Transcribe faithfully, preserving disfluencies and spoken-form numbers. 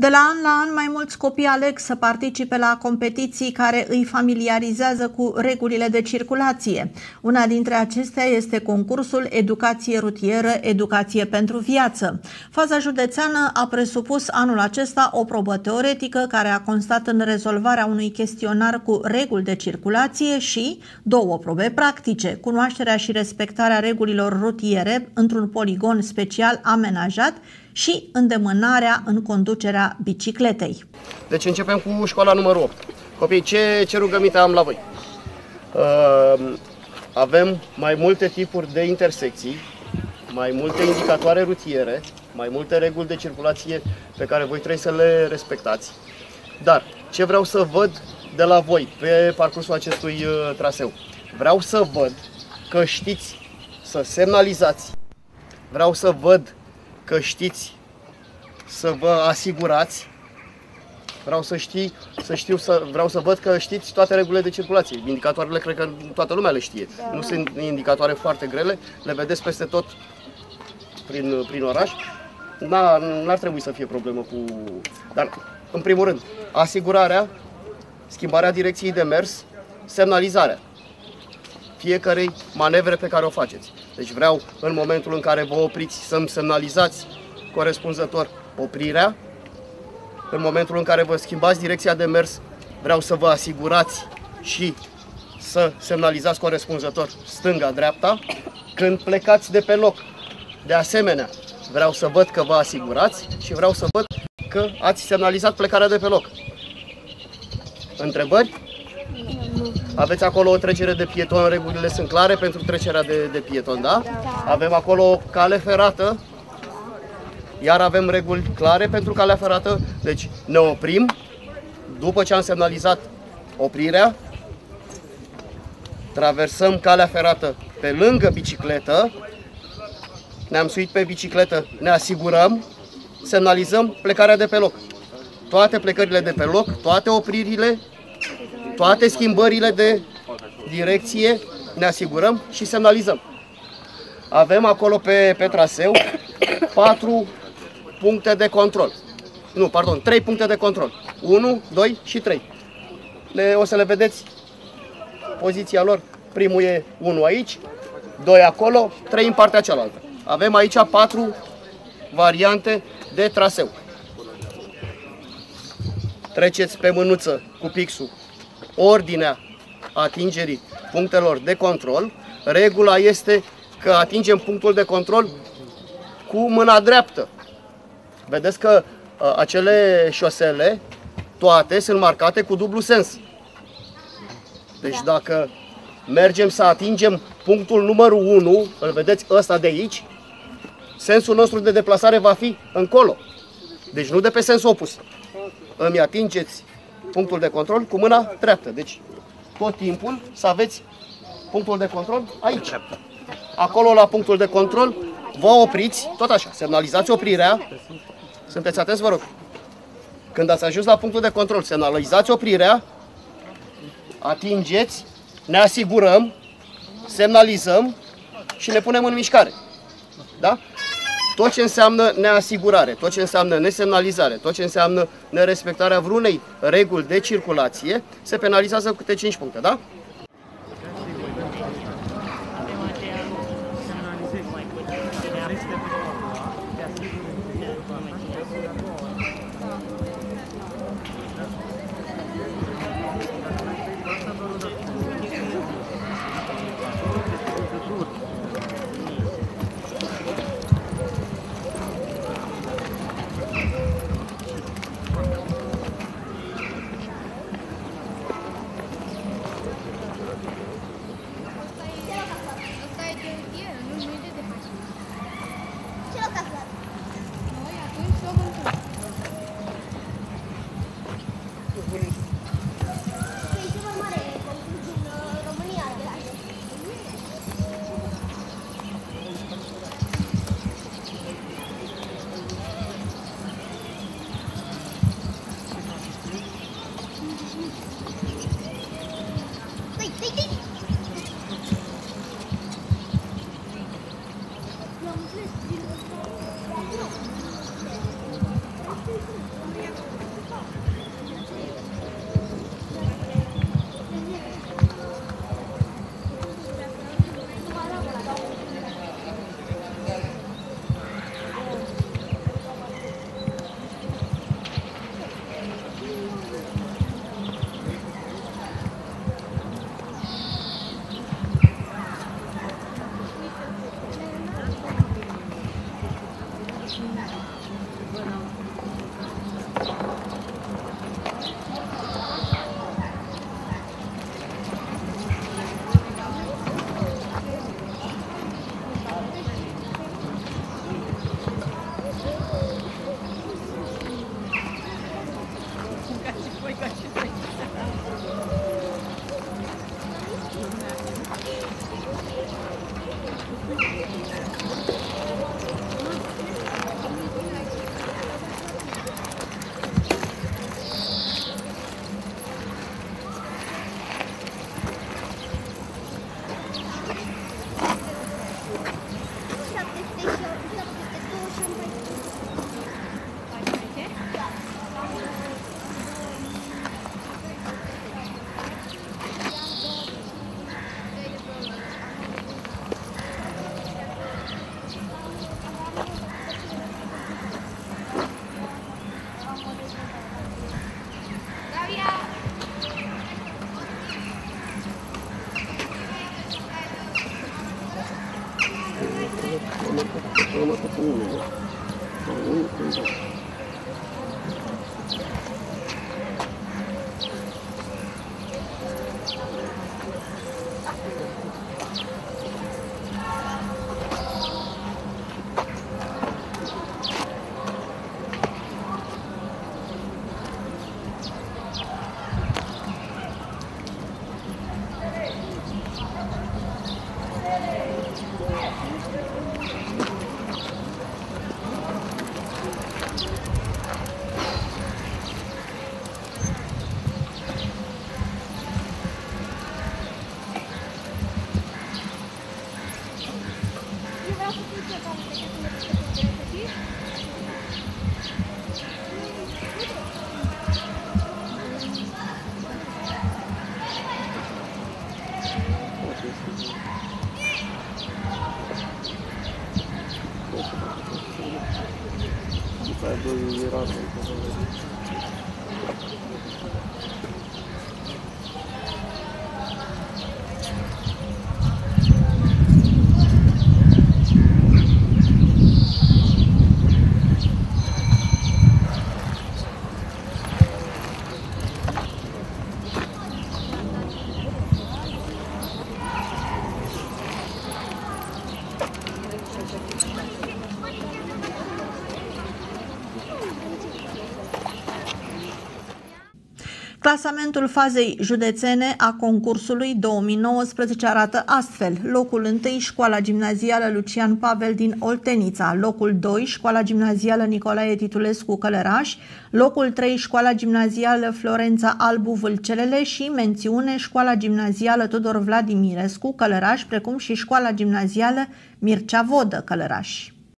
De la an la an, mai mulți copii aleg să participe la competiții care îi familiarizează cu regulile de circulație. Una dintre acestea este concursul Educație Rutieră, Educație pentru Viață. Faza județeană a presupus anul acesta o probă teoretică care a constat în rezolvarea unui chestionar cu reguli de circulație și două probe practice, cunoașterea și respectarea regulilor rutiere într-un poligon special amenajat și îndemânarea în conducerea bicicletei. Deci începem cu școala numărul opt. Copii, ce, ce rugăminte am la voi? Uh, avem mai multe tipuri de intersecții, mai multe indicatoare rutiere, mai multe reguli de circulație pe care voi trebuie să le respectați. Dar ce vreau să văd de la voi pe parcursul acestui uh, traseu? Vreau să văd că știți să semnalizați, vreau să văd că știți să vă asigurați, vreau să, știi, să știu, să, vreau să văd că știți toate regulile de circulație. Indicatoarele cred că toată lumea le știe, da. Nu sunt indicatoare foarte grele, le vedeți peste tot prin, prin oraș, n-ar trebui să fie problemă cu... Dar, în primul rând, asigurarea, schimbarea direcției de mers, semnalizarea fiecarei manevre pe care o faceți. Deci vreau, în momentul în care vă opriți, să-mi semnalizați corespunzător oprirea. În momentul în care vă schimbați direcția de mers, vreau să vă asigurați și să semnalizați corespunzător stânga-dreapta. Când plecați de pe loc, de asemenea, vreau să văd că vă asigurați și vreau să văd că ați semnalizat plecarea de pe loc. Întrebări? Aveți acolo o trecere de pieton, regulile sunt clare pentru trecerea de, de pieton, da? Avem acolo o cale ferată, iar avem reguli clare pentru calea ferată. Deci ne oprim, după ce am semnalizat oprirea, traversăm calea ferată pe lângă bicicletă, ne-am suit pe bicicletă, ne asigurăm, semnalizăm plecarea de pe loc. Toate plecările de pe loc, toate opririle, toate schimbările de direcție, ne asigurăm și semnalizăm. Avem acolo pe, pe traseu patru puncte de control. Nu, pardon, trei puncte de control. unu, doi și trei. Le, o să le vedeți poziția lor. Primul e unu aici, doi acolo, trei în partea cealaltă. Avem aici patru variante de traseu. Treceți pe mânuță cu pixul ordinea atingerii punctelor de control. Regula este că atingem punctul de control cu mâna dreaptă. Vedeți că a, acele șosele, toate, sunt marcate cu dublu sens. Deci dacă mergem să atingem punctul numărul unu, îl vedeți ăsta de aici, sensul nostru de deplasare va fi încolo. Deci nu de pe sens opus. Îmi atingeți punctul de control cu mâna dreaptă. Deci tot timpul să aveți punctul de control aici. Acolo la punctul de control vă opriți, tot așa, semnalizați oprirea. Sunteți atenți, vă rog. Când ați ajuns la punctul de control, semnalizați oprirea, atingeți, ne asigurăm, semnalizăm și ne punem în mișcare. Da? Tot ce înseamnă neasigurare, tot ce înseamnă nesemnalizare, tot ce înseamnă nerespectarea vreunei reguli de circulație, se penalizează cu câte cinci puncte, da? Clasamentul fazei județene a concursului două mii nouăsprezece arată astfel. Locul unu, Școala Gimnazială Lucian Pavel din Oltenița. Locul doi, Școala Gimnazială Nicolae Titulescu Călăraș. Locul trei, Școala Gimnazială Florența Albu Vâlcelele și mențiune Școala Gimnazială Tudor Vladimirescu Călăraș, precum și Școala Gimnazială Mircea Vodă Călăraș.